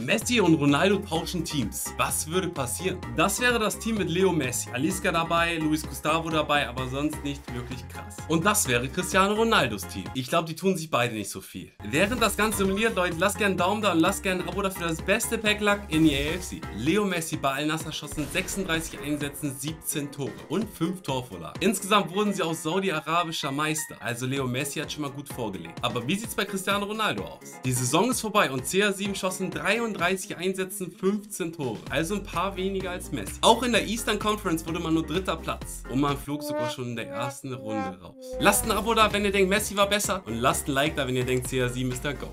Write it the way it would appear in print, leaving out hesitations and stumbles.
Messi und Ronaldo tauschen Teams. Was würde passieren? Das wäre das Team mit Leo Messi. Alisca dabei, Luis Gustavo dabei, aber sonst nicht wirklich krass. Und das wäre Cristiano Ronaldos Team. Ich glaube, die tun sich beide nicht so viel. Während das Ganze simuliert, Leute, lasst gerne einen Daumen da und lasst gerne ein Abo dafür das beste Packlack in die AFC. Leo Messi bei Al Nasser schossen 36 Einsätzen, 17 Tore und 5 Torvorlagen. Insgesamt wurden sie auch saudi-arabischer Meister. Also Leo Messi hat schon mal gut vorgelegt. Aber wie sieht es bei Cristiano Ronaldo aus? Die Saison ist vorbei und CR7 schossen 33 Einsätzen, 15 Tore. Also ein paar weniger als Messi. Auch in der Eastern Conference wurde man nur dritter Platz. Und man flog sogar schon in der ersten Runde raus. Lasst ein Abo da, wenn ihr denkt, Messi war besser. Und lasst ein Like da, wenn ihr denkt, CR7 ist der Go.